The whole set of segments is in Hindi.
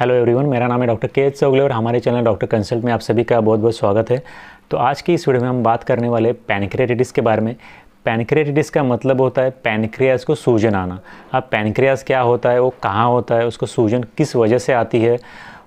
हेलो एवरीवन, मेरा नाम है डॉक्टर के एस चौगले और हमारे चैनल डॉक्टर कंसल्ट में आप सभी का बहुत बहुत स्वागत है। तो आज की इस वीडियो में हम बात करने वाले पैंक्रियाटाइटिस के बारे में। पैंक्रियाटाइटिस का मतलब होता है पैनक्रियास को सूजन आना। अब पैनक्रियास क्या होता है, वो कहाँ होता है, उसको सूजन किस वजह से आती है,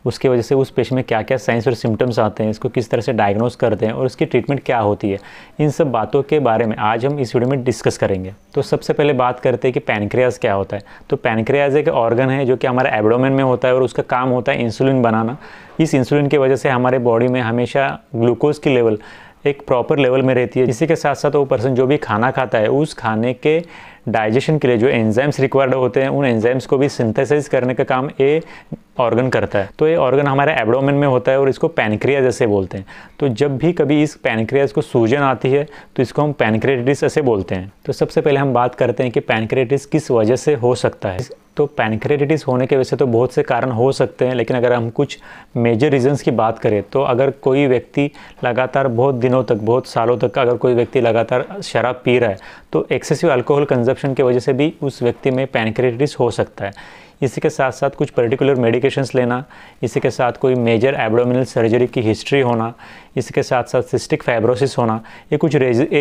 उसकी वजह से उस पेशेंट में क्या क्या साइंस और सिम्टम्स आते हैं, इसको किस तरह से डायग्नोस करते हैं और इसकी ट्रीटमेंट क्या होती है, इन सब बातों के बारे में आज हम इस वीडियो में डिस्कस करेंगे। तो सबसे पहले बात करते हैं कि पैंक्रियास क्या होता है। तो पैंक्रियास एक ऑर्गन है जो कि हमारे एब्डोमेन में होता है और उसका काम होता है इंसुलिन बनाना। इस इंसुलिन की वजह से हमारे बॉडी में हमेशा ग्लूकोज की लेवल एक प्रॉपर लेवल में रहती है। इसी के साथ साथ वो पर्सन जो भी खाना खाता है उस खाने के डाइजेशन के लिए जो एंजाइम्स रिक्वायर्ड होते हैं उन एंजाइम्स को भी सिंथेसाइज करने का काम ये ऑर्गन करता है। तो ये ऑर्गन हमारे एब्डोमेन में होता है और इसको पैनक्रियास जैसे बोलते हैं। तो जब भी कभी इस पैनक्रियास को सूजन आती है तो इसको हम पैंक्रियाटाइटिस ऐसे बोलते हैं। तो सबसे पहले हम बात करते हैं कि पैंक्रियाटाइटिस किस वजह से हो सकता है। तो पैंक्रियाटाइटिस होने के वैसे तो बहुत से कारण हो सकते हैं, लेकिन अगर हम कुछ मेजर रीजंस की बात करें तो अगर कोई व्यक्ति लगातार बहुत दिनों तक, बहुत सालों तक अगर कोई व्यक्ति लगातार शराब पी रहा है तो एक्सेसिव अल्कोहल कंजप्शन की वजह से भी उस व्यक्ति में पैंक्रियाटाइटिस हो सकता है। इसी के साथ साथ कुछ पर्टिकुलर मेडिकेशंस लेना, इसी के साथ कोई मेजर एब्डोमिनल सर्जरी की हिस्ट्री होना, इसी के साथ साथ सिस्टिक फाइब्रोसिस होना, ये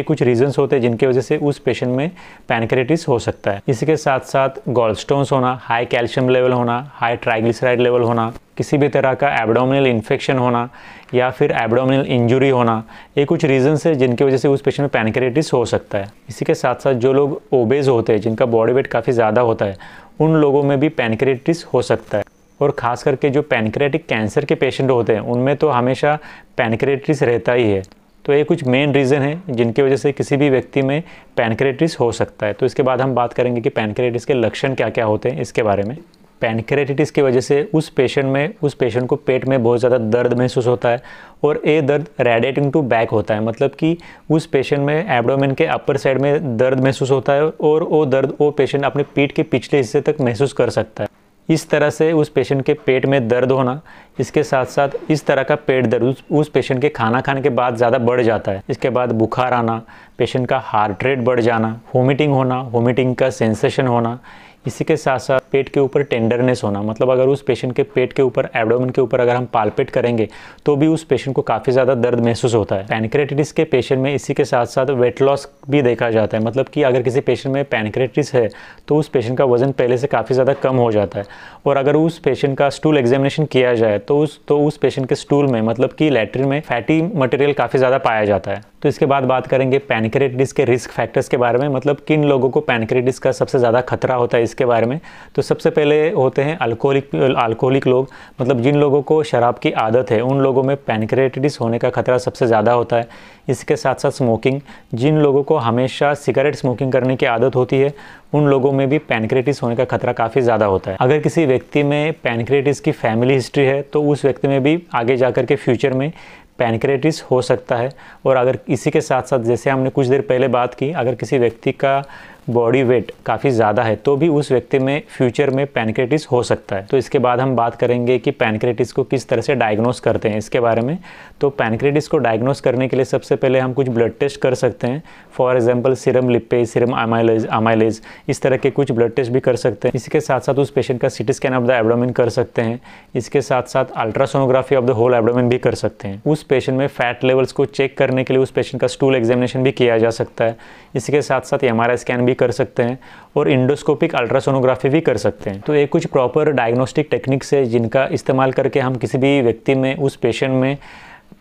कुछ रीजंस होते हैं जिनके वजह से उस पेशेंट में पैंक्रियाटाइटिस हो सकता है। इसी के साथ साथ गोलस्टोन्स होना, हाई कैल्शियम लेवल होना, हाई ट्राइग्लिसराइड लेवल होना, किसी भी तरह का एब्डोमिनल इन्फेक्शन होना या फिर एब्डोमिनल इंजरी होना, ये कुछ रीजंस है जिनकी वजह से उस पेशेंट में पैंक्रियाटाइटिस हो सकता है। इसी के साथ साथ जो लोग ओबेज होते हैं, जिनका बॉडी वेट काफ़ी ज़्यादा होता है, उन लोगों में भी पैंक्रियाटाइटिस हो सकता है। और ख़ास करके जो पैंक्रियाटिक कैंसर के पेशेंट होते हैं उनमें तो हमेशा पैंक्रियाटाइटिस रहता ही है। तो ये कुछ मेन रीज़न है जिनकी वजह से किसी भी व्यक्ति में पैंक्रियाटाइटिस हो सकता है। तो इसके बाद हम बात करेंगे कि पैंक्रियाटाइटिस के लक्षण क्या क्या होते हैं इसके बारे में। पैंक्रियाटाइटिस की वजह से उस पेशेंट को पेट में बहुत ज़्यादा दर्द महसूस होता है और ये दर्द रेडिएटिंग टू बैक होता है, मतलब कि उस पेशेंट में एब्डोमेन के अपर साइड में दर्द महसूस होता है और वो दर्द वो पेशेंट अपने पीठ के पिछले हिस्से तक महसूस कर सकता है। इस तरह से उस पेशेंट के पेट में दर्द होना, इसके साथ साथ इस तरह का पेट दर्द उस पेशेंट के खाना खाने के बाद ज़्यादा बढ़ जाता है। इसके बाद बुखार आना, पेशेंट का हार्ट रेट बढ़ जाना, वोमिटिंग होना, वोमिटिंग का सेंसेशन होना, इसी के साथ साथ पेट के ऊपर टेंडरनेस होना, मतलब अगर उस पेशेंट के पेट के ऊपर, एब्डोमेन के ऊपर अगर हम पालपेट करेंगे तो भी उस पेशेंट को काफ़ी ज़्यादा दर्द महसूस होता है। पैंक्रियाटाइटिस के पेशेंट में इसी के साथ साथ वेट लॉस भी देखा जाता है, मतलब कि अगर किसी पेशेंट में पैंक्रियाटाइटिस है तो उस पेशेंट का वजन पहले से काफ़ी ज़्यादा कम हो जाता है। और अगर उस पेशेंट का स्टूल एग्जामिनेशन किया जाए तो उस पेशेंट के स्टूल में, मतलब कि लेटरिन में, फैटी मटेरियल काफ़ी ज़्यादा पाया जाता है। तो इसके बाद बात करेंगे पैंक्रियाटाइटिस के रिस्क फैक्टर्स के बारे में, मतलब किन लोगों को पैंक्रियाटाइटिस का सबसे ज़्यादा खतरा होता है इसके बारे में। तो सबसे पहले होते हैं अल्कोहलिक लोग, मतलब जिन लोगों को शराब की आदत है उन लोगों में पैंक्रियाटाइटिस होने का खतरा सबसे ज़्यादा होता है। इसके साथ साथ स्मोकिंग, जिन लोगों को हमेशा सिगरेट स्मोकिंग करने की आदत होती है उन लोगों में भी पैंक्रियाटाइटिस होने का खतरा काफ़ी ज़्यादा होता है। अगर किसी व्यक्ति में पैंक्रियाटाइटिस की फैमिली हिस्ट्री है तो उस व्यक्ति में भी आगे जाकर के फ्यूचर में पैंक्रियाटाइटिस हो सकता है। और अगर इसी के साथ साथ, जैसे हमने कुछ देर पहले बात की, अगर किसी व्यक्ति का बॉडी वेट काफ़ी ज़्यादा है तो भी उस व्यक्ति में फ्यूचर में पैंक्रियाटाइटिस हो सकता है। तो इसके बाद हम बात करेंगे कि पैंक्रियाटाइटिस को किस तरह से डायग्नोस करते हैं इसके बारे में। तो पैंक्रियाटाइटिस को डायग्नोस करने के लिए सबसे पहले हम कुछ ब्लड टेस्ट कर सकते हैं, for example serum lipase, serum amylase, इस तरह के कुछ ब्लड टेस्ट भी कर सकते हैं। इसके साथ साथ उस पेशेंट का CT scan of the abdomen कर सकते हैं। इसके साथ साथ ultrasonography of the whole abdomen भी कर सकते हैं। उस पेशेंट में फैट लेवल्स को चेक करने के लिए उस पेशेंट का स्टूल एग्जामिनेशन भी किया जा सकता है। इसके साथ साथ MRI स्कैन कर सकते हैं और इंडोस्कोपिक अल्ट्रासोनोग्राफी भी कर सकते हैं। तो ये कुछ प्रॉपर डायग्नोस्टिक टेक्निक्स है जिनका इस्तेमाल करके हम किसी भी व्यक्ति में, उस पेशेंट में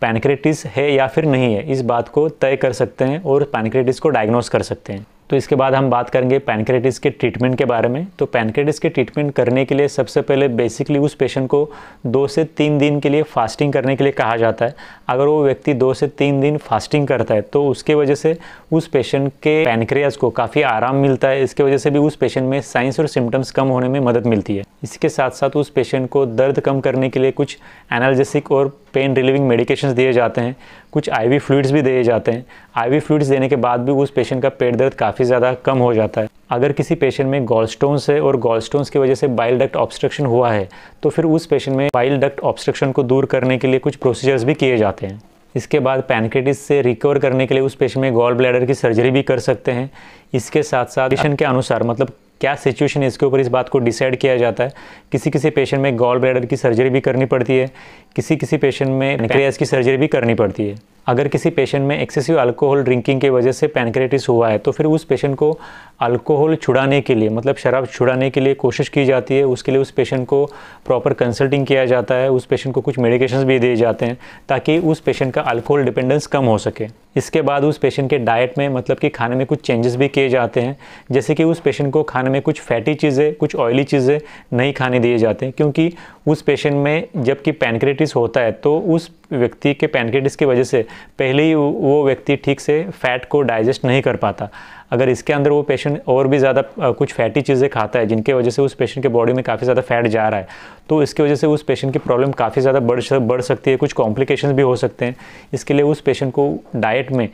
पैंक्रियाटाइटिस है या फिर नहीं है, इस बात को तय कर सकते हैं और पैंक्रियाटाइटिस को डायग्नोस कर सकते हैं। तो इसके बाद हम बात करेंगे पैंक्रियाटाइटिस के ट्रीटमेंट के बारे में। तो पैंक्रियाटाइटिस के ट्रीटमेंट करने के लिए सबसे पहले बेसिकली उस पेशेंट को 2 से 3 दिन के लिए फास्टिंग करने के लिए कहा जाता है। अगर वो व्यक्ति 2 से 3 दिन फास्टिंग करता है तो उसके वजह से उस पेशेंट के पैनक्रियास को काफ़ी आराम मिलता है। इसके वजह से भी उस पेशेंट में साइंस और सिम्टम्स कम होने में मदद मिलती है। इसके साथ साथ उस पेशेंट को दर्द कम करने के लिए कुछ एनाल्जेसिक और पेन रिलीविंग मेडिकेशंस दिए जाते हैं, कुछ IV फ्लूइड्स भी दिए जाते हैं। IV फ्लूइड्स देने के बाद भी उस पेशेंट का पेट दर्द काफ़ी ज़्यादा कम हो जाता है। अगर किसी पेशेंट में गोलस्टोन्स है और गोलस्टोन्स की वजह से बाइल डक्ट ऑब्स्ट्रक्शन हुआ है तो फिर उस पेशेंट में बाइल डक्ट ऑब्स्ट्रक्शन को दूर करने के लिए कुछ प्रोसीजर्स भी किए जाते हैं। इसके बाद पैंक्रियाटाइटिस से रिकवर करने के लिए उस पेशेंट में गॉल ब्लैडर की सर्जरी भी कर सकते हैं। इसके साथ साथ पेशेंट के अनुसार, मतलब क्या सिचुएशन है इसके ऊपर इस बात को डिसाइड किया जाता है। किसी किसी पेशेंट में गॉल ब्लैडर की सर्जरी भी करनी पड़ती है, किसी किसी पेशेंट में पैनक्रियास की सर्जरी भी करनी पड़ती है। अगर किसी पेशेंट में एक्सेसिव अल्कोहल ड्रिंकिंग की वजह से पैंक्रियाटिस हुआ है तो फिर उस पेशेंट को अल्कोहल छुड़ाने के लिए, मतलब शराब छुड़ाने के लिए कोशिश की जाती है। उसके लिए उस पेशेंट को प्रॉपर कंसल्टिंग किया जाता है, उस पेशेंट को कुछ मेडिकेशंस भी दिए जाते हैं ताकि उस पेशेंट का अल्कोहल डिपेंडेंस कम हो सके। इसके बाद उस पेशेंट के डाइट में, मतलब कि खाने में कुछ चेंजेस भी किए जाते हैं, जैसे कि उस पेशेंट को खाने में कुछ फैटी चीज़ें, कुछ ऑयली चीज़ें नहीं खाने दिए जाते हैं, क्योंकि उस पेशेंट में जबकि पैंक्रियाटिस होता है तो उस व्यक्ति के पैनक्रियाटिस की वजह से पहले ही वो व्यक्ति ठीक से फैट को डाइजेस्ट नहीं कर पाता। अगर इसके अंदर वो पेशेंट और भी ज़्यादा कुछ फैटी चीज़ें खाता है जिनके वजह से उस पेशेंट के बॉडी में काफ़ी ज़्यादा फैट जा रहा है, तो इसकी वजह से उस पेशेंट की प्रॉब्लम काफ़ी ज़्यादा बढ़ सकती है, कुछ कॉम्प्लिकेशंस भी हो सकते हैं। इसके लिए उस पेशेंट को डाइट में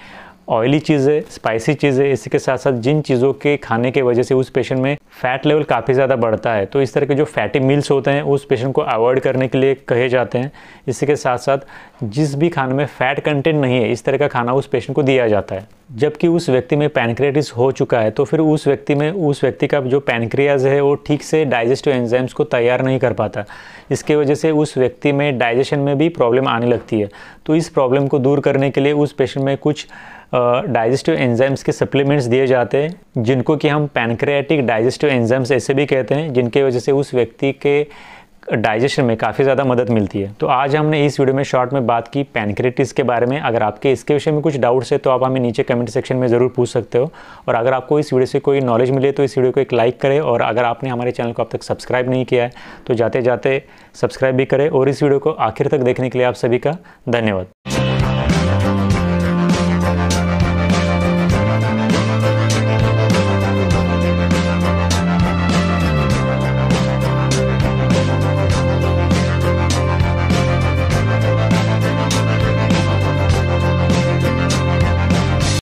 ऑयली चीज़ें, स्पाइसी चीज़ें, इसके साथ साथ जिन चीज़ों के खाने के वजह से उस पेशेंट में फ़ैट लेवल काफ़ी ज़्यादा बढ़ता है, तो इस तरह के जो फैटी मील्स होते हैं उस पेशेंट को अवॉइड करने के लिए कहे जाते हैं। इसके साथ साथ जिस भी खाने में फ़ैट कंटेंट नहीं है इस तरह का खाना उस पेशेंट को दिया जाता है। जबकि उस व्यक्ति में पैनक्रियाटिस हो चुका है तो फिर उस व्यक्ति का जो पैनक्रियाज है वो ठीक से डाइजेस्टिव एंजाइम्स को तैयार नहीं कर पाता। इसके वजह से उस व्यक्ति में डाइजेशन में भी प्रॉब्लम आने लगती है। तो इस प्रॉब्लम को दूर करने के लिए उस पेशेंट में कुछ डाइजेस्टिव एंजाइम्स के सप्लीमेंट्स दिए जाते हैं, जिनको कि हम पैनक्रियाटिक डाइजेस्टिव एंजाइम्स ऐसे भी कहते हैं, जिनके वजह से उस व्यक्ति के डाइजेशन में काफ़ी ज़्यादा मदद मिलती है। तो आज हमने इस वीडियो में शॉर्ट में बात की पैनक्रियाटिस के बारे में। अगर आपके इसके विषय में कुछ डाउट्स है तो आप हमें नीचे कमेंट सेक्शन में ज़रूर पूछ सकते हो। और अगर आपको इस वीडियो से कोई नॉलेज मिले तो इस वीडियो को एक लाइक करें, और अगर आपने हमारे चैनल को अब तक सब्सक्राइब नहीं किया है तो जाते जाते सब्सक्राइब भी करें। और इस वीडियो को आखिर तक देखने के लिए आप सभी का धन्यवाद।